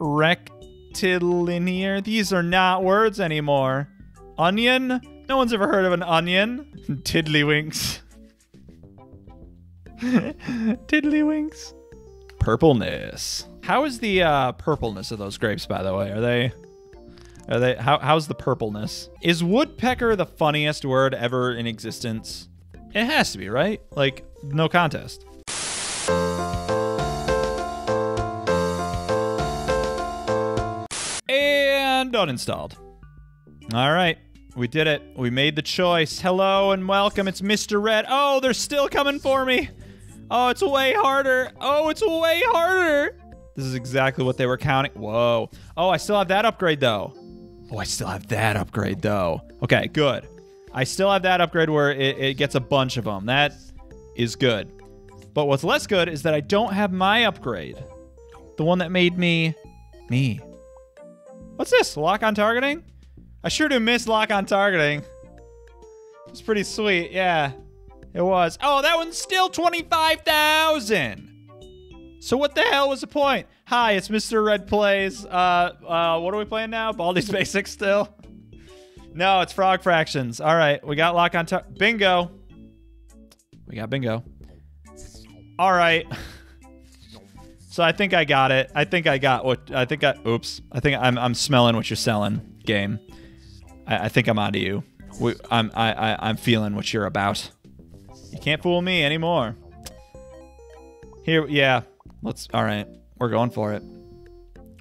Rectilinear. These are not words anymore. Onion? No one's ever heard of an onion. Tiddlywinks. Tiddlywinks. Purpleness. How is the purpleness of those grapes, by the way? Are they how's the purpleness? Is woodpecker the funniest word ever in existence? It has to be, right? Like, no contest. And uninstalled. All right, we did it. We made the choice. Hello and welcome, it's Mr. Red. Oh, they're still coming for me. Oh, it's way harder. Oh, it's way harder. This is exactly what they were counting. Whoa. Oh, I still have that upgrade though. Oh, I still have that upgrade though. Okay, good. I still have that upgrade where it gets a bunch of them. That is good. But what's less good is that I don't have my upgrade. The one that made me. What's this? Lock on targeting? I sure do miss lock on targeting. It's pretty sweet, yeah. It was. Oh, that one's still 25,000. So what the hell was the point? Hi, it's Mr. Red Plays. What are we playing now? Baldi's Basics still? No, it's Frog Fractions. All right, we got lock on target. Bingo. We got bingo. All right. So I think I got it. I think I got what I think I. Oops. I think I'm smelling what you're selling, game. I think I'm onto you. I'm feeling what you're about. You can't fool me anymore. Here, yeah. Let's, all right. We're going for it.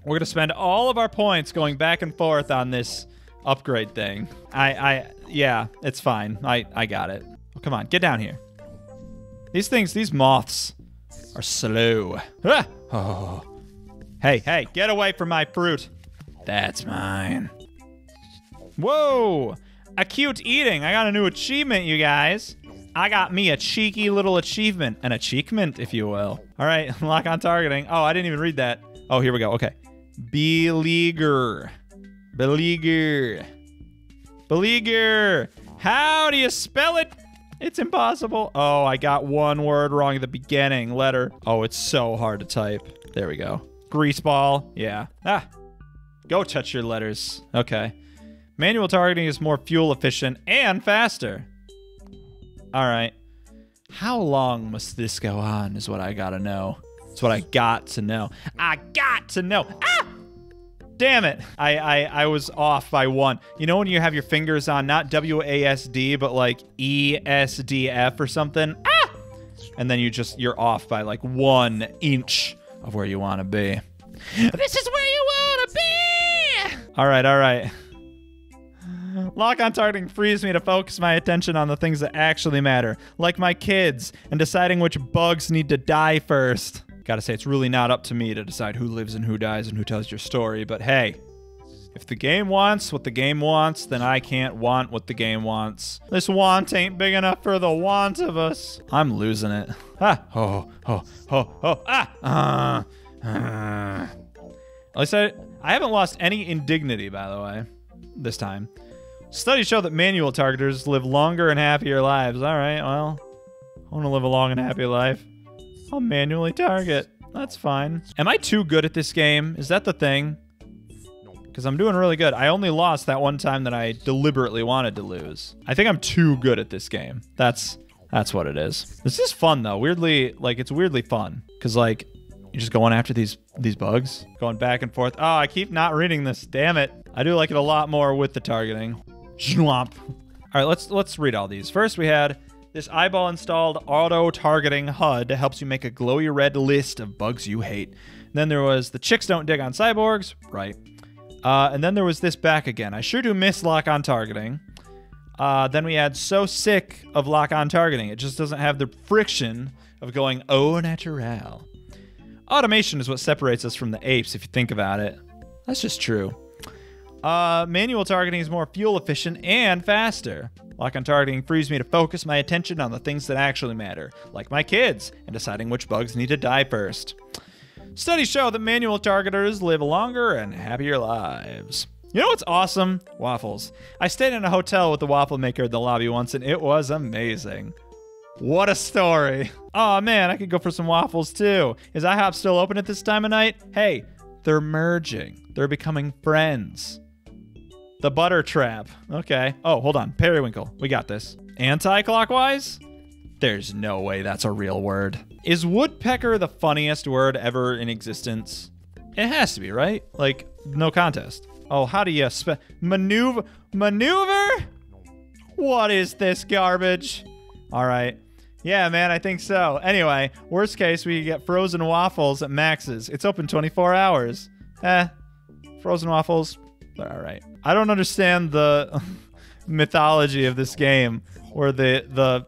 We're going to spend all of our points going back and forth on this upgrade thing. Yeah, it's fine. I got it. Oh, come on, get down here. These things, these moths are slow. Ah! Oh. Hey, get away from my fruit. That's mine. Whoa, acute eating. I got a new achievement, you guys. I got me a cheeky little achievement. An achievement, if you will. All right, lock on targeting. Oh, I didn't even read that. Oh, here we go. Okay. Beleaguer. How do you spell it? It's impossible. Oh, I got one word wrong at the beginning. Letter. Oh, it's so hard to type. There we go. Greaseball. Yeah. Ah. Go touch your letters. Okay. Manual targeting is more fuel efficient and faster. All right. How long must this go on is what I gotta know. It's what I got to know. I got to know. Ah! Damn it. I was off by one. You know when you have your fingers on not WASD, but like ESDF or something? Ah! And then you're off by like 1 inch of where you want to be. This is where you want to be! All right. Lock on targeting frees me to focus my attention on the things that actually matter, like my kids and deciding which bugs need to die first. Gotta say, it's really not up to me to decide who lives and who dies and who tells your story, but hey, if the game wants what the game wants, then I can't want what the game wants. This want ain't big enough for the want of us. I'm losing it. Ah, oh, oh, oh, oh, ah, At least I haven't lost any indignity, by the way, this time. Studies show that manual targeters live longer and happier lives. All right, well, I want to live a long and happy life. I'll manually target. That's fine. Am I too good at this game? Is that the thing? Because I'm doing really good. I only lost that one time that I deliberately wanted to lose. I think I'm too good at this game. That's what it is. This is fun, though. Weirdly, like, it's weirdly fun. Because, like, you're just going after these bugs. Going back and forth. Oh, I keep not reading this. Damn it. I do like it a lot more with the targeting. All right, let's read all these. First, we had this eyeball installed auto-targeting HUD that helps you make a glowy red list of bugs you hate. And then there was the chicks don't dig on cyborgs. Right. And then there was this back again. I sure do miss lock-on targeting. Then we had so sick of lock-on targeting. It just doesn't have the friction of going au naturel. Automation is what separates us from the apes, if you think about it. That's just true. Manual targeting is more fuel efficient and faster. Lock on targeting frees me to focus my attention on the things that actually matter, like my kids, and deciding which bugs need to die first. Studies show that manual targeters live longer and happier lives. You know what's awesome? Waffles. I stayed in a hotel with the waffle maker in the lobby once, and it was amazing. What a story. Aw, man, I could go for some waffles, too. Is iHOP still open at this time of night? Hey, They're merging. They're becoming friends. The butter trap. Okay. Oh, hold on. Periwinkle. We got this. Anti-clockwise? There's no way that's a real word. Is woodpecker the funniest word ever in existence? It has to be, right? Like, no contest. Oh, how do you spell? Maneuver? Maneuver? What is this garbage? All right. Yeah, man, I think so. Anyway, worst case, we get frozen waffles at Max's. It's open 24 hours. Frozen waffles, they're all right. I don't understand the mythology of this game where the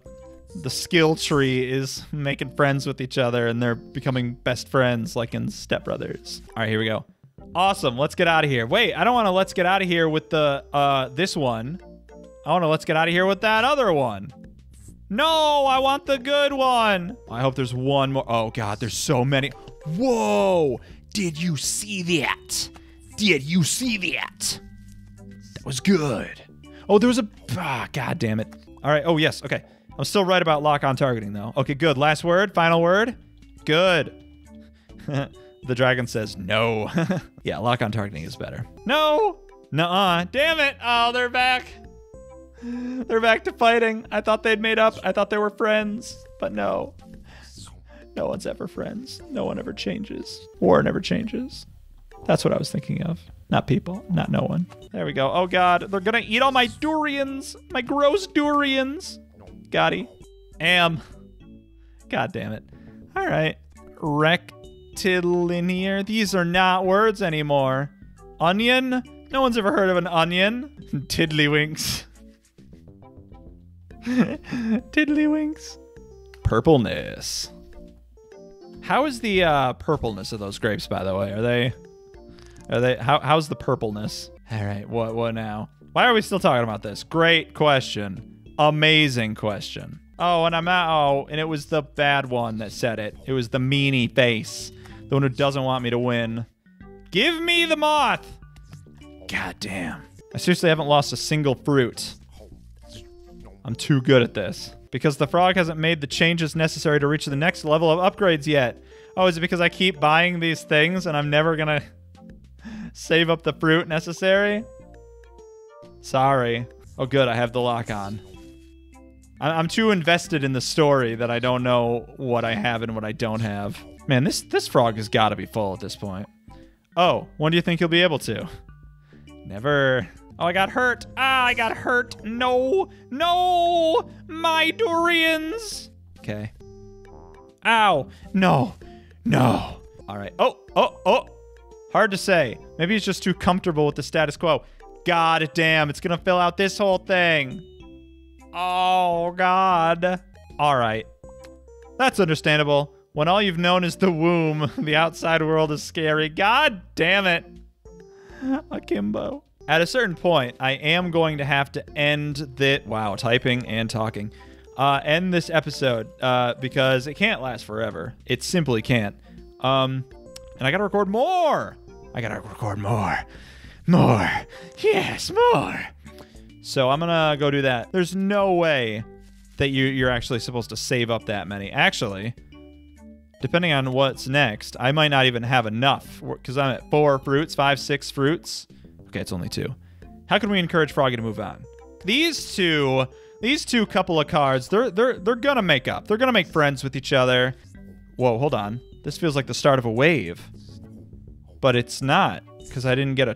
skill tree is making friends with each other and they're becoming best friends like in Step Brothers. All right, here we go. Awesome, let's get out of here. Wait, I don't want to let's get out of here with the this one. I want to let's get out of here with that other one. No, I want the good one. I hope there's one more. Oh God, there's so many. Whoa, did you see that? Did you see that? That was good. Oh, there was a, God damn it. All right, oh yes, okay. I'm still right about lock on targeting though. Okay, good, last word, final word. Good. The dragon says no. Yeah, lock on targeting is better. No, nuh-uh, damn it. Oh, they're back. They're back to fighting. I thought they'd made up. I thought they were friends, but no. No one's ever friends. No one ever changes. War never changes. That's what I was thinking of. Not people, not no one. There we go. Oh God, they're gonna eat all my durians. My gross durians. Gotti. Am. God damn it. All right. Rectilinear. These are not words anymore. Onion. No one's ever heard of an onion. Tiddlywinks. Tiddlywinks. Purpleness. How is the purpleness of those grapes, by the way? Are they how's the purpleness? All right, what now? Why are we still talking about this? Great question. Amazing question. Oh, and I'm out. Oh, and it was the bad one that said it. It was the meanie face. The one who doesn't want me to win. Give me the moth. God damn. I seriously haven't lost a single fruit. I'm too good at this. Because the frog hasn't made the changes necessary to reach the next level of upgrades yet. Oh, is it because I keep buying these things and I'm never gonna save up the fruit necessary? Sorry. Oh good, I have the lock on. I'm too invested in the story that I don't know what I have and what I don't have. Man, this frog has gotta be full at this point. Oh, when do you think you'll be able to? Never. Oh, I got hurt. Ah, I got hurt. No, no, my durians. Okay. Ow, no, no. All right. Oh. Hard to say. Maybe he's just too comfortable with the status quo. God damn, it's gonna fill out this whole thing. Oh God. All right. That's understandable. When all you've known is the womb, the outside world is scary. God damn it. Akimbo. At a certain point, I am going to have to end the wow, typing and talking. End this episode because it can't last forever. It simply can't. And I gotta record more. I gotta record more. More. Yes, more. So I'm gonna go do that. There's no way that you're actually supposed to save up that many. Actually, depending on what's next, I might not even have enough because I'm at 4 fruits, 5, 6 fruits. Okay, it's only 2. How can we encourage Froggy to move on? These two couple of cards, they're gonna make up. They're gonna make friends with each other. Whoa, hold on. This feels like the start of a wave, but it's not because I didn't get a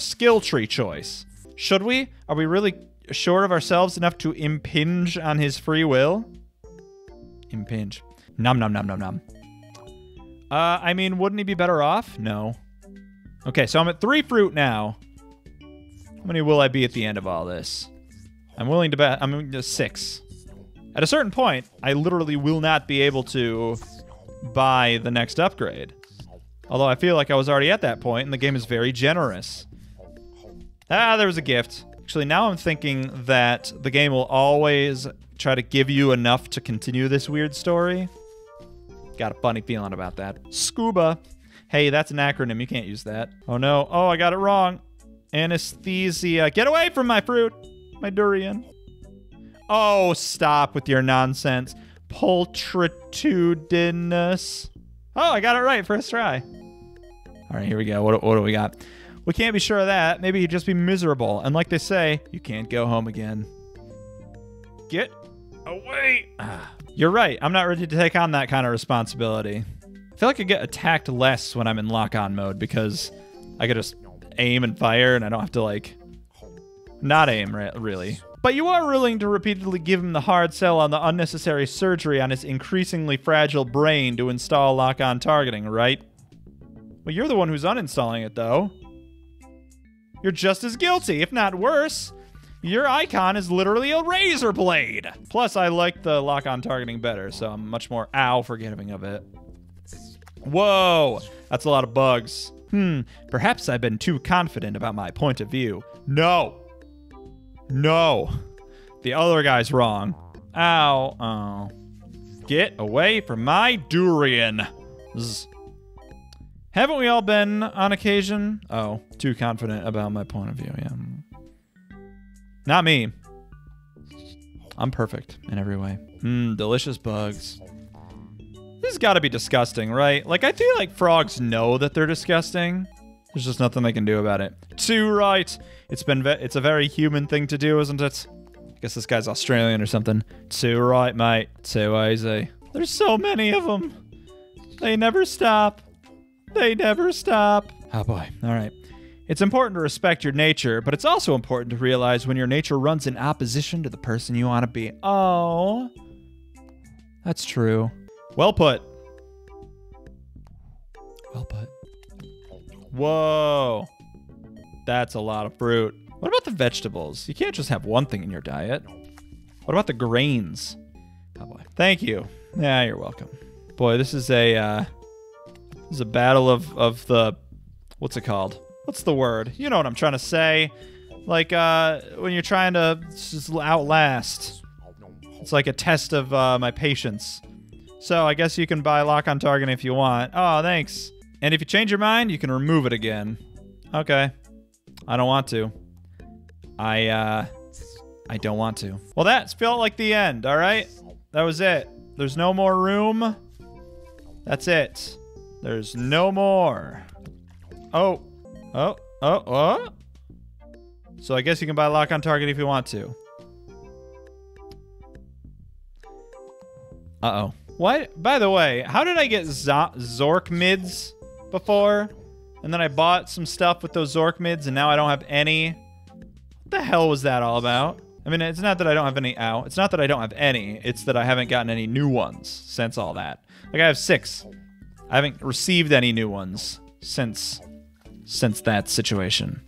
skill tree choice. Should we? Are we really sure of ourselves enough to impinge on his free will? Impinge. Nom nom nom nom nom. I mean, wouldn't he be better off? No. Okay, so I'm at 3 fruit now. How many will I be at the end of all this? I'm willing to bet. I'm just 6. At a certain point, I literally will not be able to buy the next upgrade. Although I feel like I was already at that point, and the game is very generous. Ah, there was a gift. Actually, now I'm thinking that the game will always try to give you enough to continue this weird story. Got a funny feeling about that. Scuba. Hey, that's an acronym. You can't use that. Oh, no. Oh, I got it wrong. Anesthesia. Get away from my fruit. My durian. Oh, stop with your nonsense. Pultritudinous. Oh, I got it right first try. All right, here we go. What do we got? We can't be sure of that. Maybe you'd just be miserable. And like they say, you can't go home again. Get away. You're right. I'm not ready to take on that kind of responsibility. I feel like I get attacked less when I'm in lock-on mode because I could just aim and fire and I don't have to, like, not aim, really. But you are ruling to repeatedly give him the hard sell on the unnecessary surgery on his increasingly fragile brain to install lock-on targeting, right? Well, you're the one who's uninstalling it, though. You're just as guilty, if not worse. Your icon is literally a razor blade. Plus, I like the lock-on targeting better, so I'm much more forgiving of it. Whoa, that's a lot of bugs. Perhaps I've been too confident about my point of view. No. No. The other guy's wrong. Ow. Oh. Get away from my durian. Zzz. Haven't we all been, on occasion? Oh, too confident about my point of view, yeah. Not me. I'm perfect in every way. Delicious bugs. This has got to be disgusting, right? Like, I feel like frogs know that they're disgusting. There's just nothing they can do about it. Too right. It's a very human thing to do, isn't it? I guess this guy's Australian or something. Too right, mate. Too easy. There's so many of them. They never stop. They never stop. Oh, boy. All right. It's important to respect your nature, but it's also important to realize when your nature runs in opposition to the person you want to be. Oh, that's true. Well put. Well put. Whoa. That's a lot of fruit. What about the vegetables? You can't just have one thing in your diet. What about the grains? Oh, boy. Thank you. Yeah, you're welcome. Boy, this is a battle of the... What's it called? What's the word? You know what I'm trying to say. Like, when you're trying to just outlast. It's like a test of my patience. So I guess you can buy lock on target if you want. Oh, thanks. And if you change your mind, you can remove it again. Okay. I don't want to. I don't want to. Well, that felt like the end, all right? That was it. There's no more room. That's it. There's no more. Oh. Oh, oh, oh. So I guess you can buy lock on target if you want to. Uh-oh. What? By the way, how did I get Zorkmids before? And then I bought some stuff with those Zorkmids, and now I don't have any. What the hell was that all about? I mean, it's not that I don't have any. Ow. It's not that I don't have any. It's that I haven't gotten any new ones since all that. Like, I have 6. I haven't received any new ones since... that situation.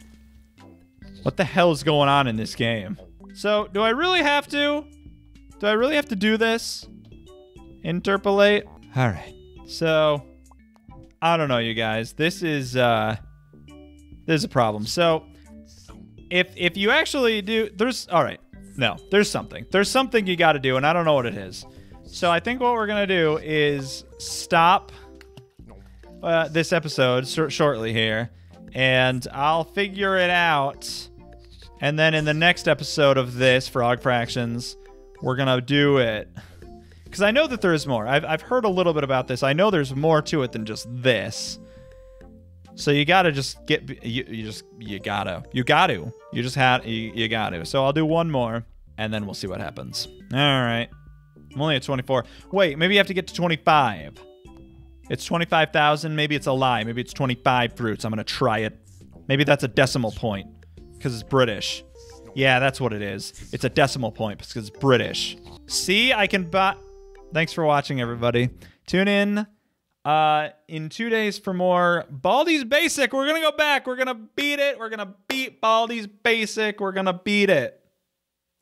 What the hell is going on in this game? So, do I really have to? Do I really have to do this? Interpolate? Alright. So, I don't know, you guys. This is a problem. So, if you actually do... Alright. No. There's something. There's something you gotta do, and I don't know what it is. So, I think what we're gonna do is stop this episode shortly here. And I'll figure it out. And then in the next episode of this, Frog Fractions, we're going to do it. Because I know that there is more. I've heard a little bit about this. I know there's more to it than just this. So you got to just get... You got to. So I'll do one more, and then we'll see what happens. All right. I'm only at 24. Wait, maybe you have to get to 25. It's 25,000. Maybe it's a lie. Maybe it's 25 fruits. I'm going to try it. Maybe that's a decimal point because it's British. Yeah, that's what it is. It's a decimal point because it's British. See, I can buy... Thanks for watching, everybody. Tune in 2 days for more Baldi's Basic. We're going to go back. We're going to beat it. We're going to beat Baldi's Basic. We're going to beat it.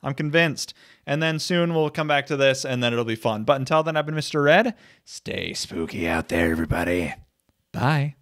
I'm convinced. And then soon we'll come back to this, and then it'll be fun. But until then, I've been Mr. Red. Stay spooky out there, everybody. Bye.